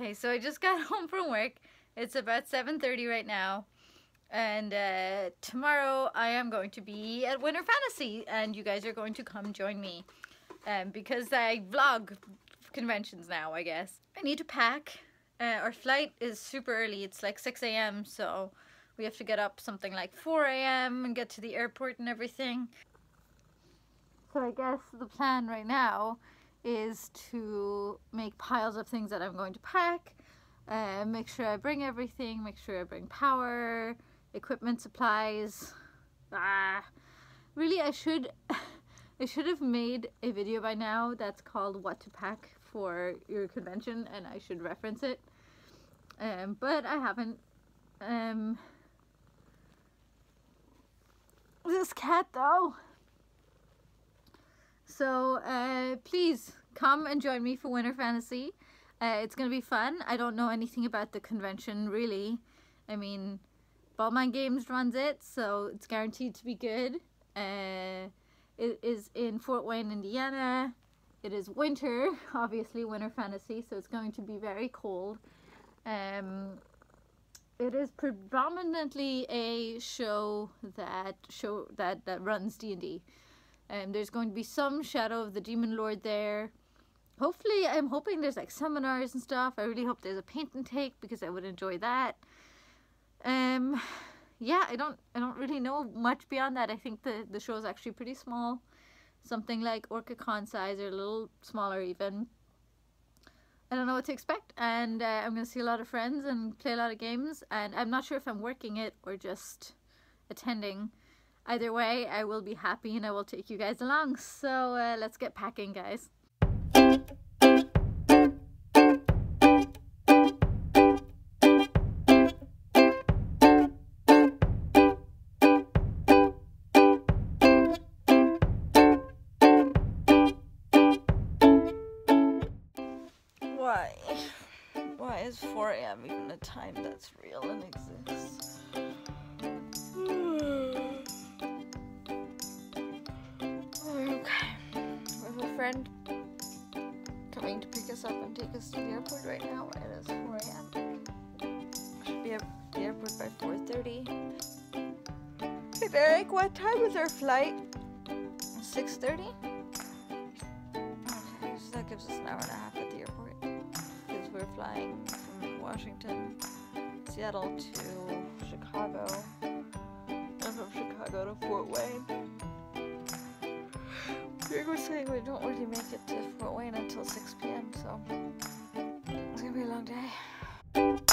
Okay, so I just got home from work. It's about 7:30 right now. And tomorrow I am going to be at Winter Fantasy, and you guys are going to come join me. Because I vlog conventions now, I guess. I need to pack. Our flight is super early. It's like 6 AM, so we have to get up something like 4 AM and get to the airport and everything. So I guess the plan right now is to make piles of things that I'm going to pack, make sure I bring everything, make sure I bring power, equipment, supplies. Really, I should have made a video by now that's called What to Pack for Your Convention, and I should reference it, but I haven't. This cat though. So please come and join me for Winter Fantasy. It's going to be fun. I don't know anything about the convention, really. I mean, Ballman Games runs it, so it's guaranteed to be good. It is in Fort Wayne, Indiana. It is winter, obviously Winter Fantasy, so it's going to be very cold. It is predominantly a show that runs D&D. There's going to be some Shadow of the Demon Lord there. Hopefully, I'm hoping there's like seminars and stuff. I really hope there's a paint and take because I would enjoy that. Yeah, I don't really know much beyond that. I think the show is actually pretty small. Something like OrcaCon size or a little smaller even. I don't know what to expect, and I'm going to see a lot of friends and play a lot of games, and I'm not sure if I'm working it or just attending. Either way, I will be happy and I will take you guys along. So let's get packing, guys. Why is 4 a.m. even a time that's real and exists? Friend coming to pick us up and take us to the airport right now. It is 4 a.m. We should be at the airport by 4:30. Hey Derek, what time is our flight? 6:30? Okay, so that gives us an hour and a half at the airport. Because we're flying from Washington, Seattle to Chicago. And from Chicago to Fort Wayne. Greg was saying we don't really make it to Fort Wayne until 6 PM, so it's gonna be a long day.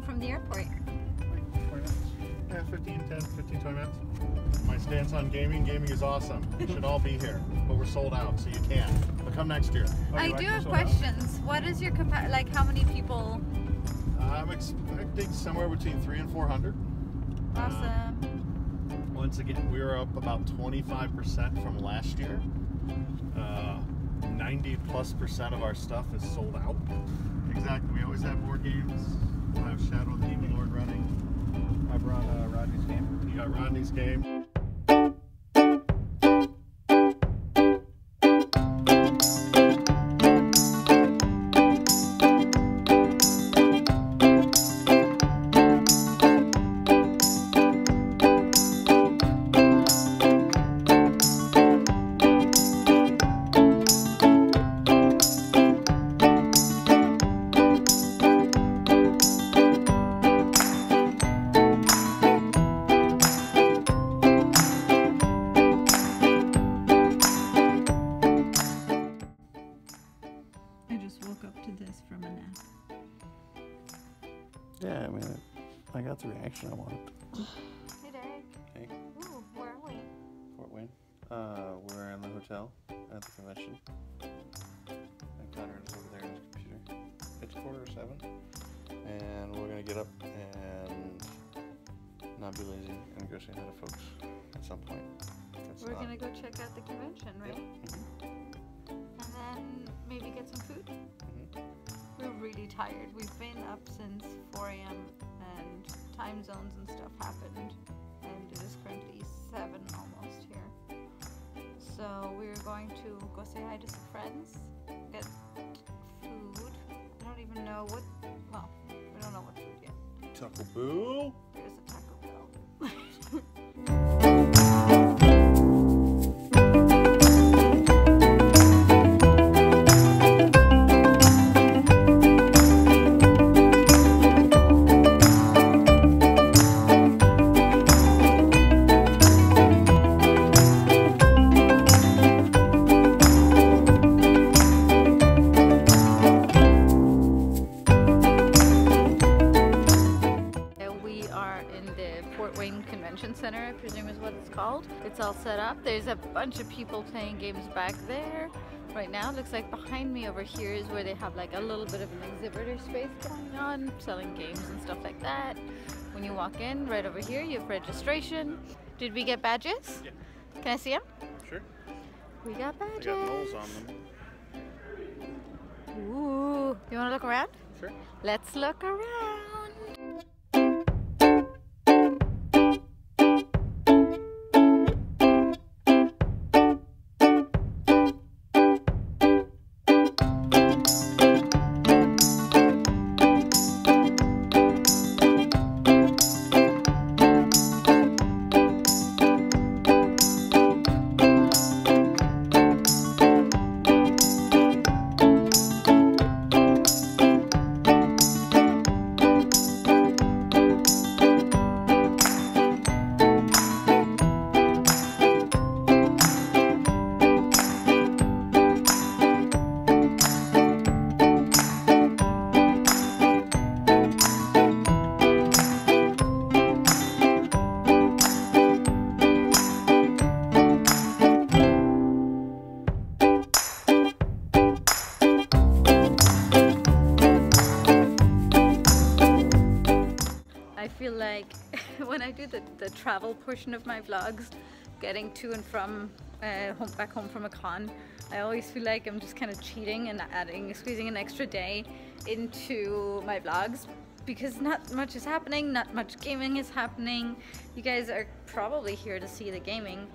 coming from the airport? Like 20 minutes. Yeah, 10, 15, 20 minutes. My stance on gaming, gaming is awesome. We should all be here, but we're sold out, so you can't. But come next year. Oh, I do have questions. Out. What is your, like how many people? I'm expecting somewhere between 300 and 400. Awesome. Once again, we were up about 25% from last year. 90+% of our stuff is sold out. Exactly. We always have board games. We'll have Shadow of the Demon Lord running. I brought Rodney's game. You got Rodney's game. Yeah, I mean, I got the reaction I wanted. Hey, Derek. Hey. Ooh, where are we? Fort Wayne. We're in the hotel at the convention. And Conrad's over there on his computer. It's 6:45, and we're gonna get up and not be lazy and go say hi to folks at some point. We're gonna go check out the convention, right? Yep. Mm-hmm. And then maybe get some food. We're really tired. We've been up since 4 a.m. and time zones and stuff happened, and it is currently 7 almost here. So we're going to go say hi to some friends, get food. I don't even know what, well, we don't know what food yet. Taco Bell? There's a Taco Bell. It's all set up. There's a bunch of people playing games back there. Right now, it looks like behind me over here is where they have like a little bit of an exhibitor space going on, selling games and stuff like that. When you walk in, right over here, you have registration. Did we get badges? Yeah. Can I see them? Sure. We got badges. They got holes on them. Ooh. You want to look around? Sure. Let's look around. When I do the travel portion of my vlogs, getting to and from back home from a con, I always feel like I'm just kind of cheating and squeezing an extra day into my vlogs because not much is happening, not much gaming is happening. You guys are probably here to see the gaming,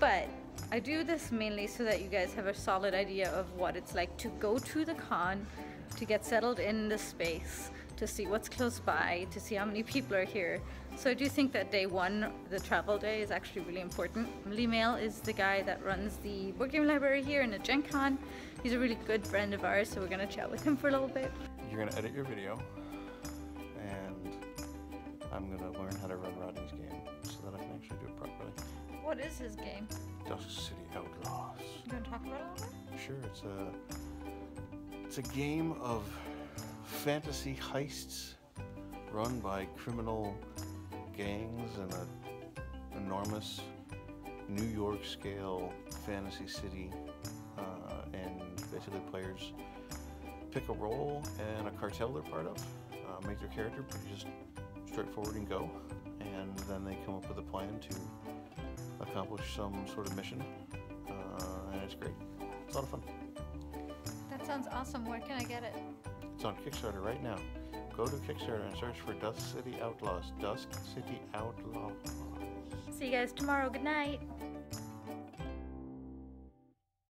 but I do this mainly so that you guys have a solid idea of what it's like to go to the con, to get settled in the space, to see what's close by, to see how many people are here. So I do think that day one, the travel day, is actually really important. Lee Mail is the guy that runs the board game library here in the Gen Con. He's a really good friend of ours, so we're gonna chat with him for a little bit. You're gonna edit your video, and I'm gonna learn how to run Rodney's game so that I can actually do it properly. What is his game? Dusk City Outlaws. You wanna talk about it a little bit? Sure, it's a game of fantasy heists run by criminal gangs in an enormous New York scale fantasy city, and basically players pick a role and a cartel they're part of, make their character pretty just straightforward and go, and then they come up with a plan to accomplish some sort of mission, and it's great. It's a lot of fun. That sounds awesome. Where can I get it? It's on Kickstarter right now. Go to Kickstarter and search for Dusk City Outlaws. Dusk City Outlaws. See you guys tomorrow. Good night.